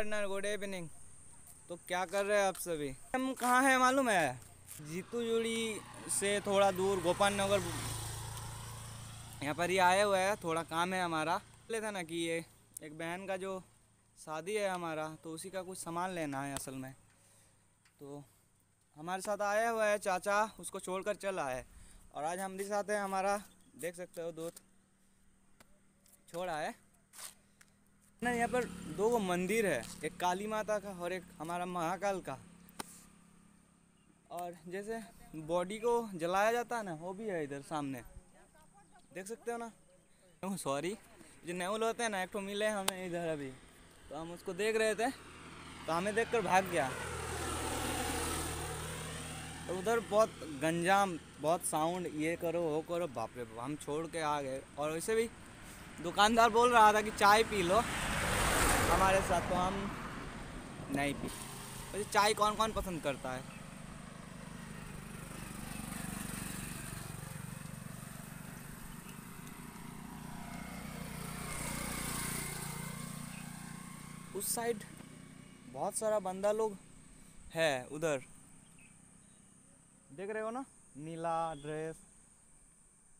Partner good evening. तो क्या कर रहे हैं आप सभी? हम कहाँ हैं मालूम है? जीतूजुड़ी से थोड़ा दूर गोपाल नगर यहाँ पर ही आए हुए हैं। थोड़ा काम है हमारा। बोले था ना कि ये एक बहन का जो शादी है हमारा, तो उसी का कुछ सामान लेना है असल में। तो हमारे साथ आया हुआ है चाचा, उसको छोड़कर चला है। और आज हमारे साथ है हमारा, देख सकते हो, दोस्त छोड़ा है ना। यहाँ पर दो गो मंदिर है, एक काली माता का और एक हमारा महाकाल का। और जैसे बॉडी को जलाया जाता है ना, वो भी है इधर सामने, देख सकते हो ना। सॉरी, जो नेवल होते हैं ना, एक तो मिले हमें इधर अभी, तो हम उसको देख रहे थे, तो हमें देखकर भाग गया। तो उधर बहुत गंजाम, बहुत साउंड, ये करो वो करो, बाप रे बाप, हम छोड़ के आ गए। और वैसे भी दुकानदार बोल रहा था कि चाय पी लो हमारे साथ, तो हम नहीं पी। वैसे चाय कौन कौन पसंद करता है? उस साइड बहुत सारा बंदा लोग है, उधर देख रहे हो ना, नीला ड्रेस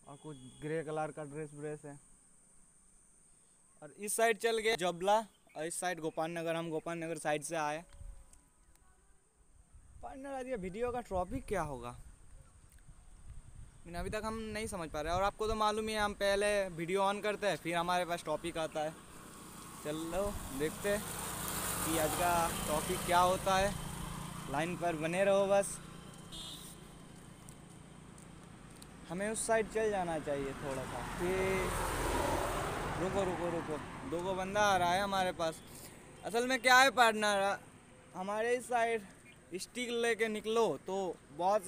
और कुछ ग्रे कलर का ड्रेस है। और इस साइड चल गए जबला, और इस साइड गोपाल नगर। हम गोपाल नगर साइड से आए। पार्टनर, आज ये वीडियो का टॉपिक क्या होगा अभी तक हम नहीं समझ पा रहे। और आपको तो मालूम ही है, हम पहले वीडियो ऑन करते हैं, फिर हमारे पास टॉपिक आता है। चलो देखते हैं कि आज का टॉपिक क्या होता है। लाइन पर बने रहो बस। हमें उस साइड चल जाना चाहिए थोड़ा सा। रुको, दो बंदा आ रहा है हमारे पास। असल में क्या है पार्टनर, हमारे इस साइड स्टिक लेके निकलो तो बहुत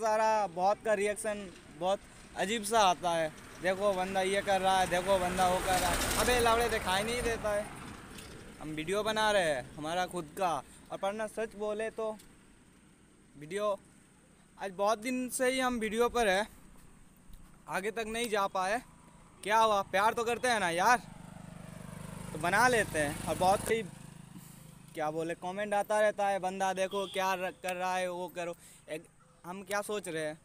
का रिएक्शन बहुत अजीब सा आता है। देखो बंदा ये कर रहा है, देखो बंदा वो कर रहा है। अबे लावड़े, दिखाई नहीं देता है। हम वीडियो बना रहे हैं हमारा खुद का। और पार्टनर सच बोले तो वीडियो, आज बहुत दिन से ही हम वीडियो पर है, आगे तक नहीं जा पाए। क्या हुआ, प्यार तो करते हैं ना यार, तो बना लेते हैं। और बहुत ही क्या बोले, कमेंट आता रहता है, बंदा देखो क्या कर रहा है, वो करो। हम क्या सोच रहे हैं,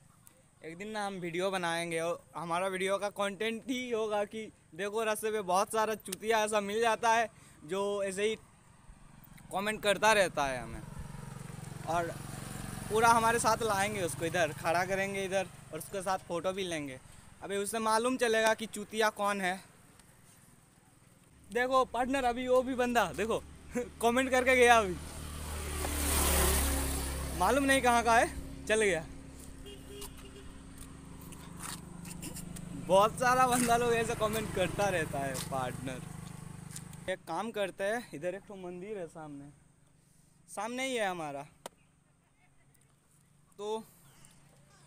एक दिन ना हम वीडियो बनाएंगे और हमारा वीडियो का कंटेंट ही होगा कि देखो रास्ते पे बहुत सारा चुतिया ऐसा मिल जाता है जो ऐसे ही कमेंट करता रहता है हमें। और पूरा हमारे साथ लाएंगे उसको, इधर खड़ा करेंगे इधर, और उसके साथ फ़ोटो भी लेंगे। अभी उससे मालूम चलेगा कि चुतिया कौन है। देखो पार्टनर, अभी वो भी बंदा देखो कमेंट करके गया, अभी मालूम नहीं कहाँ का है, चल गया। बहुत सारा बंदा लोग ऐसे कमेंट करता रहता है पार्टनर। एक काम करते हैं, इधर एक तो मंदिर है सामने ही है हमारा, तो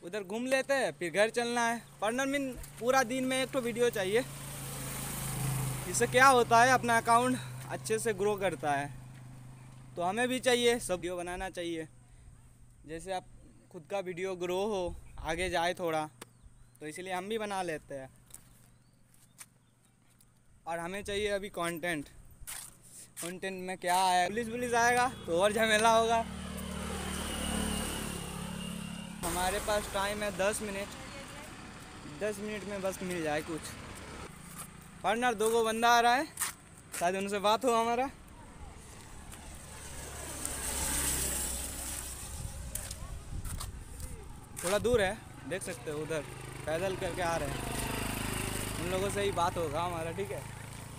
उधर घूम लेते हैं, फिर घर चलना है। पार्टनर मीन पूरा दिन में एक तो वीडियो चाहिए, इससे क्या होता है अपना अकाउंट अच्छे से ग्रो करता है। तो हमें भी चाहिए, सब वीडियो बनाना चाहिए। जैसे आप खुद का वीडियो ग्रो हो, आगे जाए थोड़ा, तो इसलिए हम भी बना लेते हैं। और हमें चाहिए अभी कंटेंट में क्या आया, पुलिस आएगा तो और झमेला होगा। हमारे पास टाइम है 10 मिनट में बस मिल जाए कुछ। पार्टनर, दो गो बंदा आ रहा है, शायद उनसे बात हो हमारा। थोड़ा दूर है, देख सकते हो, उधर पैदल करके आ रहे हैं। उन लोगों से ही बात होगा हमारा, ठीक है।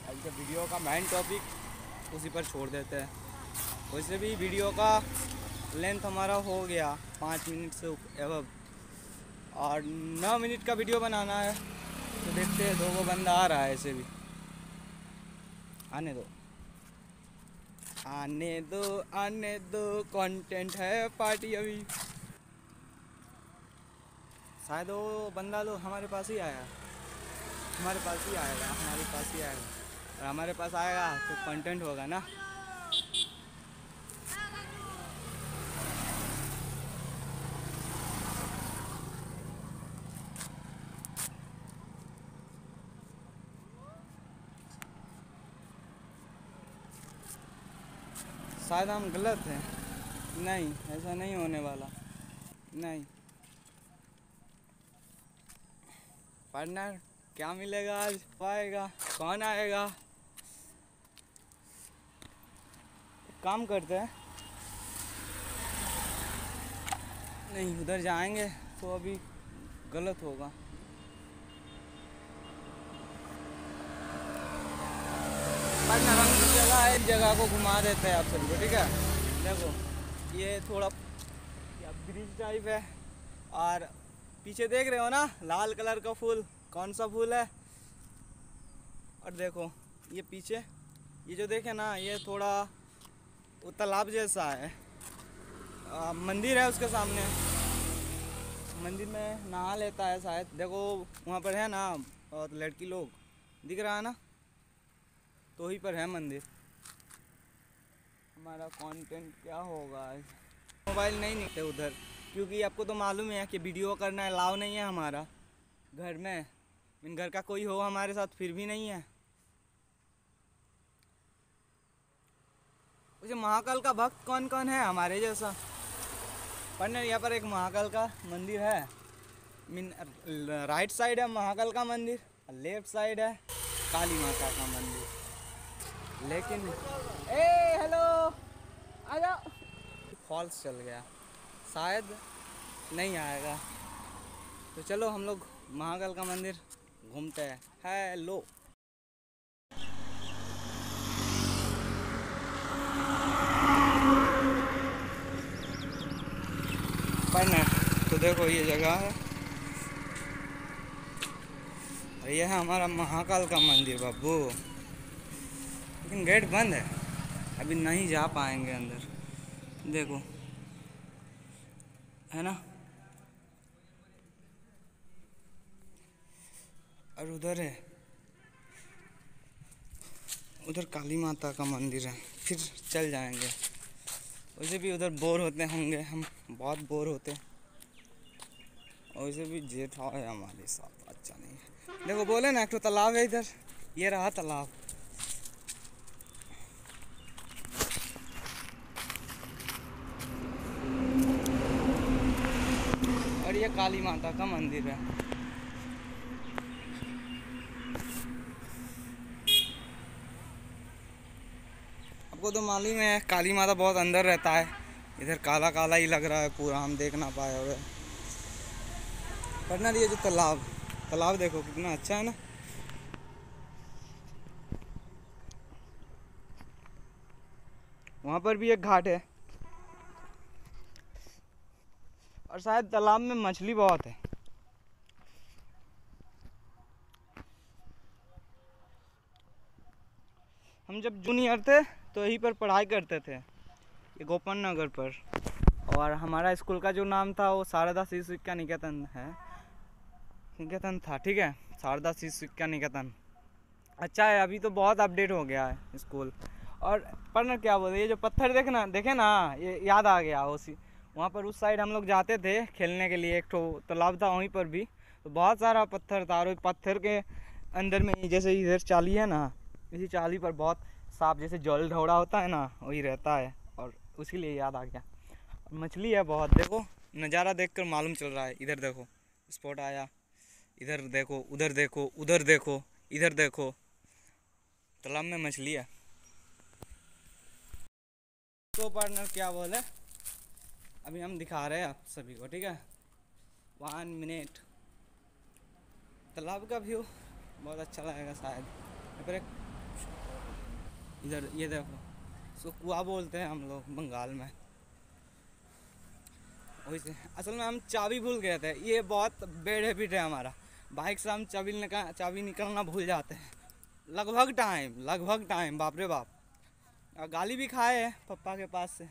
आज के वीडियो का मेन टॉपिक उसी पर छोड़ देते हैं। वैसे भी वीडियो का लेंथ हमारा हो गया 5 मिनट से अबव, और 9 मिनट का वीडियो बनाना है। तो देखते हैं, दो गो बंदा आ रहा है, ऐसे भी आने दो कंटेंट है पार्टी। अभी शायद वो बंदा लोग हमारे पास ही आएगा। और हमारे पास आएगा तो कंटेंट होगा ना। शायद हम गलत हैं। नहीं, ऐसा नहीं होने वाला। नहीं पार्टनर, क्या मिलेगा आज? पाएगा कौन? आएगा? काम करते हैं, नहीं उधर जाएंगे तो अभी गलत होगा। पार्टनर, हम एक जगह को घुमा देते हैं आप सबको, ठीक है? देखो ये थोड़ा ब्रिज टाइप है और पीछे देख रहे हो ना लाल कलर का फूल, कौन सा फूल है? और देखो ये पीछे ये जो देखे ना, ये थोड़ा वो तालाब जैसा है, मंदिर है उसके सामने, मंदिर में नहा लेता है शायद। देखो वहाँ पर है ना और लड़की लोग दिख रहा है ना, तो ही पर है मंदिर। हमारा कंटेंट क्या होगा? मोबाइल नहीं निकले उधर, क्योंकि आपको तो मालूम है कि वीडियो करना अलाउ नहीं है हमारा घर में। इन घर का कोई हो हमारे साथ फिर भी नहीं है। वैसे महाकाल का भक्त कौन कौन है हमारे जैसा? पर यहाँ पर एक महाकाल का मंदिर है, मीन राइट साइड है महाकाल का मंदिर, लेफ्ट साइड है काली माता का मंदिर। लेकिन ए हेलो आ जाओ, फॉल्स चल गया, शायद नहीं आएगा। तो चलो हम लोग महाकाल का मंदिर घूमते हैं। हेलो, पढ़ना तो देखो ये जगह है, यह है हमारा महाकाल का मंदिर बाबू। लेकिन गेट बंद है, अभी नहीं जा पाएंगे अंदर। देखो है ना, और उधर है, उधर काली माता का मंदिर है, फिर चल जाएंगे। वैसे भी उधर बोर होते होंगे, हम बहुत बोर होते। वैसे भी जेठा है हमारे साथ, अच्छा नहीं है। देखो बोले ना एक तो तालाब है इधर, ये रहा तालाब। और ये काली माता का मंदिर है। आपको तो मालूम है काली माता बहुत अंदर रहता है, इधर काला काला ही लग रहा है पूरा, हम देख ना पाए। और पटना ये जो तालाब, तालाब देखो कितना अच्छा है ना। वहाँ पर भी एक घाट है, और शायद तालाब में मछली बहुत है। हम जब जूनियर थे तो यहीं पर पढ़ाई करते थे, ये गोपन नगर पर। और हमारा स्कूल का जो नाम था वो शारदा शिशु विद्या निकेतन है, निकेतन था, ठीक है? शारदा शिशु विद्या निकेतन अच्छा है, अभी तो बहुत अपडेट हो गया है स्कूल। और पढ़ना क्या बोलते, ये जो पत्थर देखना देखे ना, ये याद आ गया। उसी वहाँ पर उस साइड हम लोग जाते थे खेलने के लिए, एक ठो तालाब था वहीं पर भी, तो बहुत सारा पत्थर था। और पत्थर के अंदर में जैसे इधर चाली है ना, इसी चाली पर बहुत सांप जैसे जल ढोड़ा होता है ना, वही रहता है, और उसी लिए याद आ गया। मछली है बहुत, देखो नज़ारा देखकर मालूम चल रहा है। इधर देखो स्पॉट आया, इधर देखो, उधर देखो, उधर देखो, इधर देखो, तालाब में मछली है। तो पार्टनर क्या बोले, अभी हम दिखा रहे हैं आप सभी को, ठीक है? 1 मिनट। तालाब का व्यू बहुत अच्छा लगेगा शायद। इधर ये देखो, इसको कुआ बोलते हैं हम लोग बंगाल में। वैसे असल में हम चाबी भूल गए थे, ये बहुत बैड हैबिट है हमारा, बाइक से हम चाबी निकलना भूल जाते हैं लगभग टाइम, बाप रे बाप। और गाली भी खाए हैं पप्पा के पास से।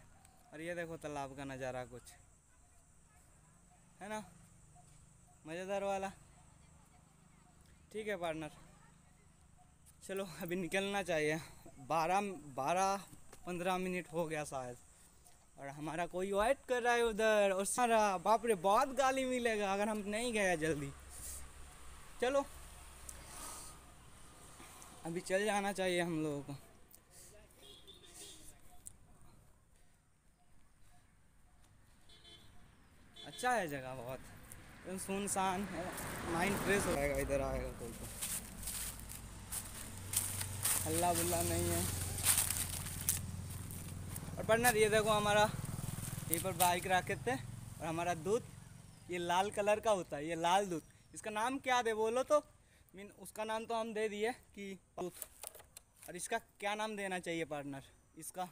और ये देखो तालाब का नज़ारा कुछ है ना, मज़ेदार वाला। ठीक है पार्टनर, चलो अभी निकलना चाहिए। 12-15 मिनट हो गया शायद, और हमारा कोई वेट कर रहा है उधर। और सारा बाप रे बहुत गाली मिलेगा अगर हम नहीं गए जल्दी। चलो अभी चल जाना चाहिए हम लोगों को। अच्छा है जगह, बहुत एकदम सुनसान है, माइंड फ्रेश हो जाएगा इधर आएगा कोई तो, हल्ला बुल्ला नहीं है। और पार्टनर ये देखो हमारा यहीं पर बाइक रखे थे और हमारा दूध ये लाल कलर का होता है, ये लाल दूध, इसका नाम क्या दे बोलो तो, मीन उसका नाम तो हम दे दिए कि दूध, और इसका क्या नाम देना चाहिए पार्टनर, इसका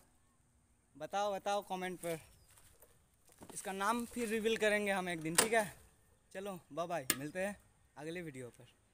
बताओ बताओ कमेंट पर, इसका नाम फिर रिवील करेंगे हम एक दिन, ठीक है। चलो बाय बाय, मिलते हैं अगले वीडियो पर।